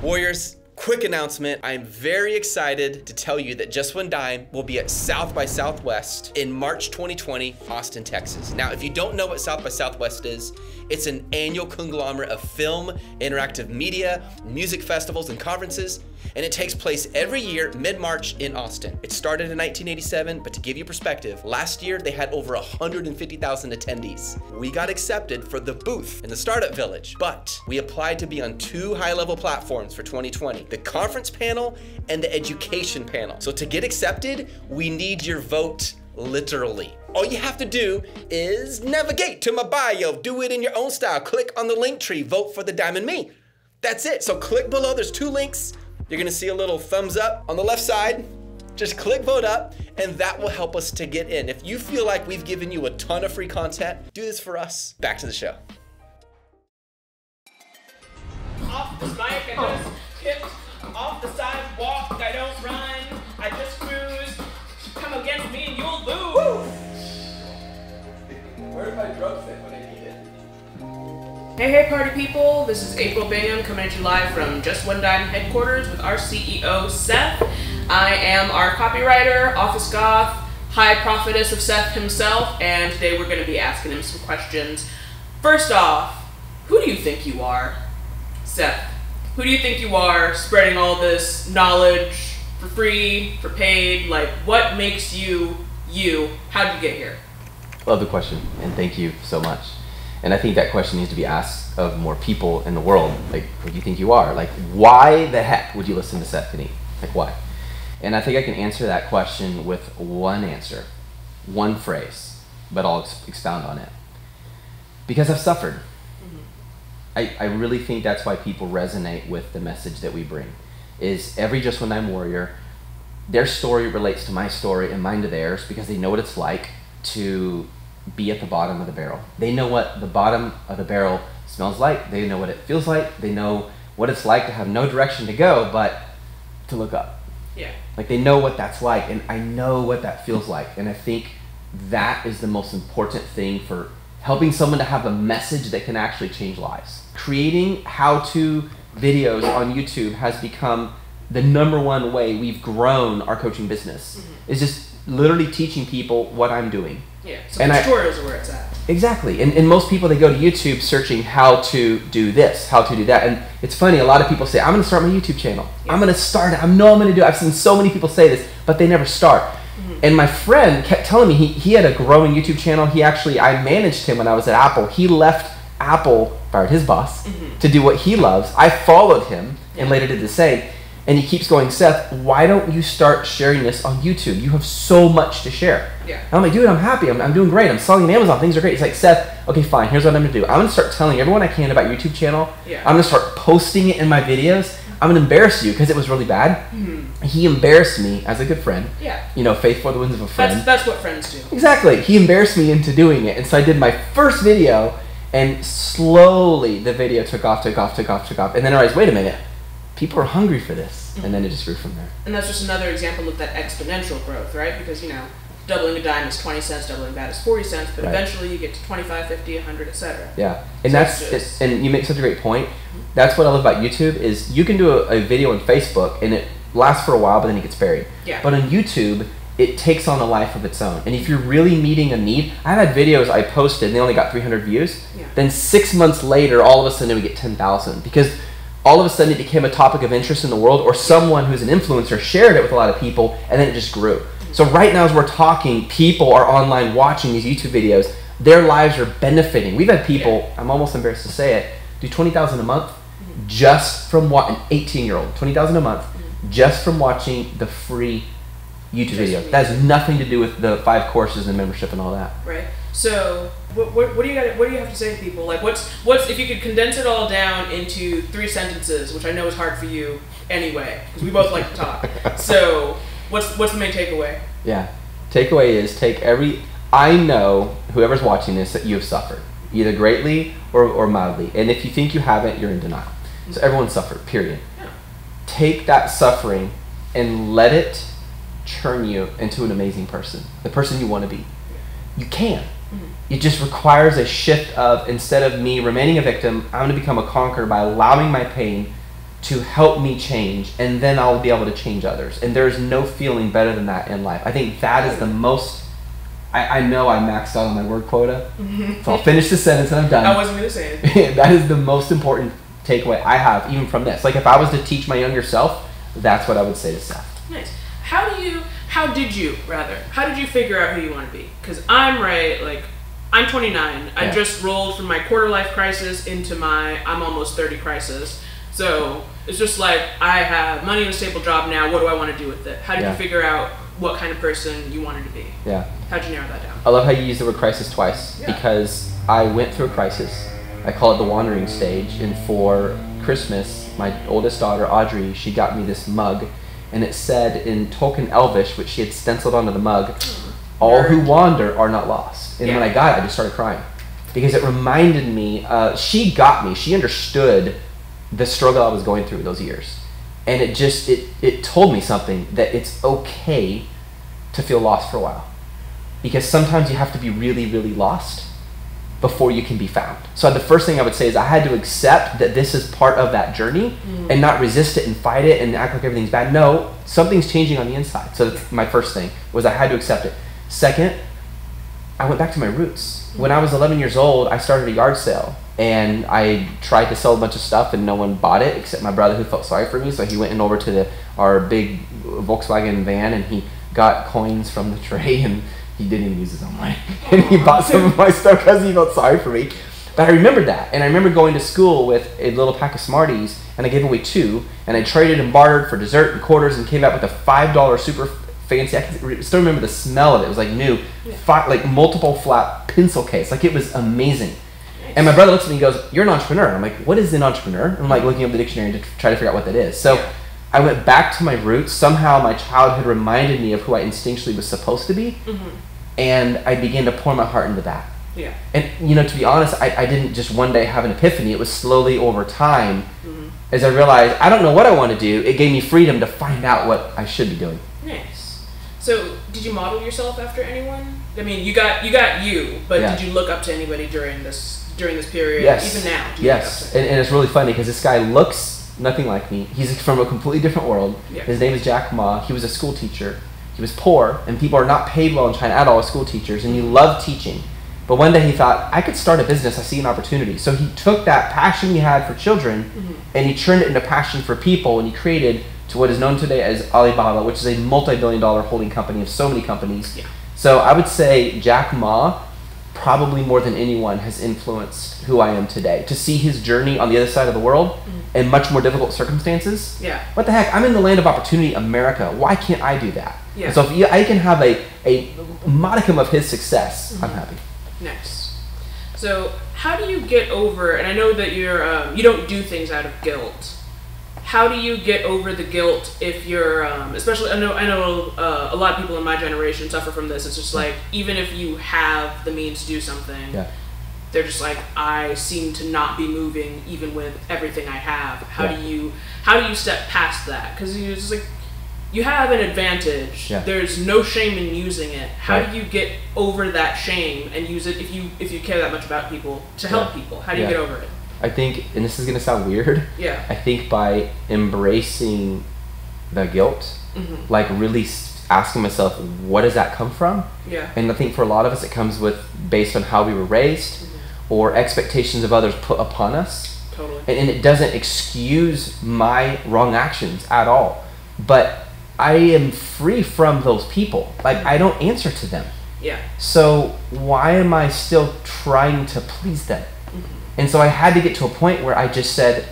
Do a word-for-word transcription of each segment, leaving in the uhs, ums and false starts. Warriors, quick announcement. I'm very excited to tell you that Just One Dime will be at South by Southwest in March twenty twenty, Austin, Texas. Now, if you don't know what South by Southwest is, it's an annual conglomerate of film, interactive media, music festivals, and conferences, and it takes place every year mid-March in Austin. It started in nineteen eighty-seven, but to give you perspective, last year they had over one hundred fifty thousand attendees. We got accepted for the booth in the Startup Village, but we applied to be on two high-level platforms for twenty twenty. The conference panel and the education panel. So to get accepted, we need your vote, literally. All you have to do is navigate to my bio, do it in your own style, click on the link tree, vote for the Diamond Me. That's it. So click below, there's two links. You're gonna see a little thumbs up on the left side. Just click vote up, and that will help us to get in. If you feel like we've given you a ton of free content, do this for us. Back to the show. Off the mic, I just tipped off the sidewalk. I don't run, I just cruise. Come against me and you'll lose. Woo! Where are my drugs at when I need it? Hey, hey, party people. This is April Bingham coming at you live from Just One Dime headquarters with our C E O, Seth. I am our copywriter, office goth, high prophetess of Seth himself, and today we're gonna be asking him some questions. First off, who do you think you are? Seth, who do you think you are spreading all this knowledge for free, for paid? Like, what makes you, you? How did you get here? Love the question, and thank you so much. And I think that question needs to be asked of more people in the world. Like, who do you think you are? Like, why the heck would you listen to Seth Kniep? Like, why? And I think I can answer that question with one answer, one phrase, but I'll ex expound on it. Because I've suffered. I, I really think that's why people resonate with the message that we bring, is every Just One Dime warrior, their story relates to my story and mine to theirs because they know what it's like to be at the bottom of the barrel. They know what the bottom of the barrel smells like. They know what it feels like. They know what it's like to have no direction to go but to look up. Yeah. Like, they know what that's like, and I know what that feels like. And I think that is the most important thing for helping someone to have a message that can actually change lives. Creating how-to videos on YouTube has become the number one way we've grown our coaching business. Mm-hmm. It's just literally teaching people what I'm doing. Yeah, so tutorials are where it's at. Exactly, and, and most people, they go to YouTube searching how to do this, how to do that, and it's funny, a lot of people say, I'm gonna start my YouTube channel. Yeah. I'm gonna start it, I know I'm gonna do it. I've seen so many people say this, but they never start. And my friend kept telling me he, he had a growing YouTube channel. He actually, I managed him when I was at Apple. He left Apple, fired his boss, mm-hmm. to do what he loves. I followed him and later did the same. And he keeps going, Seth, why don't you start sharing this on YouTube? You have so much to share. Yeah. And I'm like, dude, I'm happy. I'm, I'm doing great. I'm selling on Amazon. Things are great. He's like, Seth, okay, fine. Here's what I'm going to do. I'm going to start telling everyone I can about YouTube channel. Yeah. I'm going to start posting it in my videos. I'm gonna embarrass you because it was really bad. Mm-hmm. He embarrassed me as a good friend. Yeah. You know, faith for the wins of a friend. That's, that's what friends do. Exactly. He embarrassed me into doing it. And so I did my first video, and slowly the video took off, took off, took off, took off. And then I realized, wait a minute, people are hungry for this. Mm-hmm. And then it just grew from there. And that's just another example of that exponential growth, right? Because, you know, doubling a dime is twenty cents, doubling that is forty cents, but right. Eventually you get to twenty-five, fifty, a hundred, et cetera. Yeah, and so that's, just, and you make such a great point. That's what I love about YouTube, is you can do a, a video on Facebook and it lasts for a while, but then it gets buried. Yeah. But on YouTube, it takes on a life of its own. And if you're really meeting a need, I've had videos I posted and they only got three hundred views. Yeah. Then six months later, all of a sudden we get ten thousand, because all of a sudden it became a topic of interest in the world, or someone who's an influencer shared it with a lot of people, and then it just grew. So right now as we're talking, people are online watching these YouTube videos. Their lives are benefiting. We've had people, yeah. I'm almost embarrassed to say it, do twenty thousand a month mm-hmm. just from what, an eighteen year old, twenty thousand a month mm-hmm. just from watching the free YouTube just video. Free. That has nothing to do with the five courses and membership and all that. Right. So what, what, what do you got? What do you have to say to people? Like, what's what's if you could condense it all down into three sentences, which I know is hard for you anyway, because we both like to talk. So. What's, what's the main takeaway? Yeah. Takeaway is take every, I know whoever's watching this that you have suffered, either greatly or, or mildly. And if you think you haven't, you're in denial. So everyone suffered, period. Yeah. Take that suffering and let it churn you into an amazing person, the person you want to be. You can. Mm-hmm. It just requires a shift of, instead of me remaining a victim, I'm going to become a conqueror by allowing my pain to help me change, and then I'll be able to change others. And there's no feeling better than that in life. I think that is the most, I, I know I maxed out on my word quota, mm-hmm. so I'll finish the sentence and I'm done. I wasn't going to say it. That is the most important takeaway I have, even from this. Like, if I was to teach my younger self, that's what I would say to Seth. Nice. How do you, how did you, rather, how did you figure out who you want to be? Because I'm right, like, I'm twenty-nine. Yeah. I just rolled from my quarter-life crisis into my I'm almost thirty crisis. So it's just like, I have money and a stable job now. What do I want to do with it? How did yeah. you figure out what kind of person you wanted to be? Yeah. How'd you narrow that down? I love how you use the word crisis twice, yeah. because I went through a crisis. I call it the wandering stage. And for Christmas, my oldest daughter, Audrey, she got me this mug. And it said in Tolkien Elvish, which she had stenciled onto the mug, mm, all nerd. Who wander are not lost. And yeah. when I got it, I just started crying. Because it reminded me, uh, she got me, she understood the struggle I was going through those years. And it just, it, it told me something, that it's okay to feel lost for a while. Because sometimes you have to be really, really lost before you can be found. So the first thing I would say is I had to accept that this is part of that journey, mm-hmm. and not resist it and fight it and act like everything's bad. No, something's changing on the inside. So that's my first thing, was I had to accept it. Second, I went back to my roots. When I was eleven years old, I started a yard sale. And I tried to sell a bunch of stuff and no one bought it except my brother, who felt sorry for me. So he went over to the, our big Volkswagen van, and he got coins from the tray, and he didn't even use his own money. And he bought some of my stuff because he felt sorry for me. But I remembered that. And I remember going to school with a little pack of Smarties, and I gave away two. And I traded and bartered for dessert and quarters, and came out with a five dollar super fancy, I can still remember the smell of it. It was like new, yeah. Five, like multiple flap pencil case. Like, it was amazing. And my brother looks at me and goes, "You're an entrepreneur." And I'm like, "What is an entrepreneur?" And I'm like looking up the dictionary to try to figure out what that is. So yeah. I went back to my roots. Somehow my childhood reminded me of who I instinctually was supposed to be. Mm-hmm. And I began to pour my heart into that. Yeah. And, you know, to be honest, I, I didn't just one day have an epiphany. It was slowly over time, mm-hmm. as I realized I don't know what I want to do. It gave me freedom to find out what I should be doing. Nice. So did you model yourself after anyone? I mean, you got you, got you but yeah. did you look up to anybody during this during this period, yes. even now? Do you yes, and, and it's really funny because this guy looks nothing like me. He's from a completely different world. Yeah. His name is Jack Ma. He was a school teacher. He was poor, and people are not paid well in China at all as school teachers, and he loved teaching. But one day he thought, I could start a business. I see an opportunity. So he took that passion he had for children, mm-hmm. and he turned it into passion for people, and he created to what is known today as Alibaba, which is a multi-billion dollar holding company of so many companies. Yeah. So I would say Jack Ma, probably more than anyone, has influenced who I am today. To see his journey on the other side of the world, mm-hmm. in much more difficult circumstances. Yeah. What the heck? I'm in the land of opportunity, America. Why can't I do that? Yeah. And so if you, I can have a, a modicum of his success, mm-hmm. I'm happy. Nice. So how do you get over, and I know that you're, um, you don't do things out of guilt. How do you get over the guilt if you're, um, especially, I know, I know uh, a lot of people in my generation suffer from this. It's just like, even if you have the means to do something, yeah. they're just like, I seem to not be moving even with everything I have. How yeah. do you, how do you step past that? Because you're just like, you have an advantage. Yeah. There's no shame in using it. How right. do you get over that shame and use it if you, if you care that much about people to help yeah. people? How do you yeah. get over it? I think, and this is going to sound weird, yeah. I think by embracing the guilt, mm-hmm. like really asking myself, what does that come from? Yeah. And I think for a lot of us, it comes with, based on how we were raised, mm-hmm. or expectations of others put upon us. Totally. And, and it doesn't excuse my wrong actions at all. But I am free from those people. Like, I don't answer to them. Yeah. So why am I still trying to please them? And so I had to get to a point where I just said,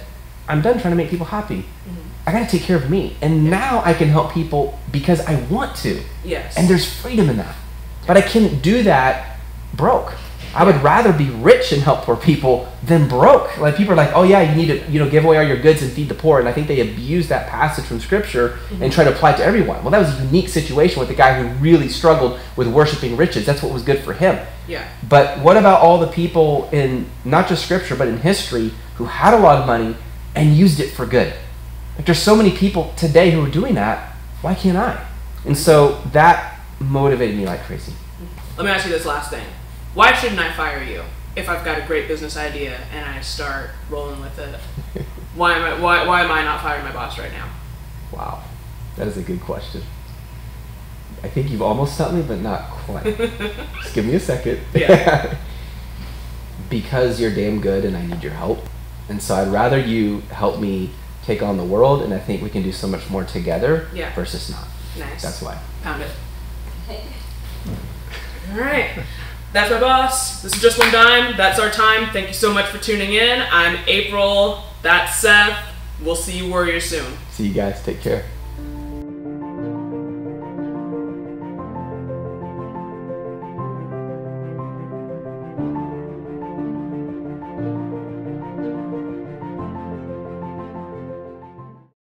I'm done trying to make people happy. Mm-hmm. I got to take care of me. And yeah. now I can help people because I want to. Yes. And there's freedom in that. Yeah. But I couldn't do that broke. Yeah. I would rather be rich and help poor people than broke. Like, people are like, oh yeah, you need to, you know, give away all your goods and feed the poor. And I think they abuse that passage from scripture, mm-hmm. and try to apply it to everyone. Well, that was a unique situation with the guy who really struggled with worshiping riches. That's what was good for him. Yeah. But what about all the people in not just scripture, but in history, who had a lot of money and used it for good? Like, there's so many people today who are doing that. Why can't I? And so that motivated me like crazy. Let me ask you this last thing. Why shouldn't I fire you if I've got a great business idea and I start rolling with it? Why am I, why, why am I not firing my boss right now? Wow, that is a good question. I think you've almost stopped me, but not quite. Just give me a second. Yeah. Because you're damn good and I need your help. And so I'd rather you help me take on the world, and I think we can do so much more together yeah. versus not. Nice. That's why. Pound it. Okay. All right. That's my boss. This is Just One Dime. That's our time. Thank you so much for tuning in. I'm April. That's Seth. We'll see you warriors soon. See you guys. Take care.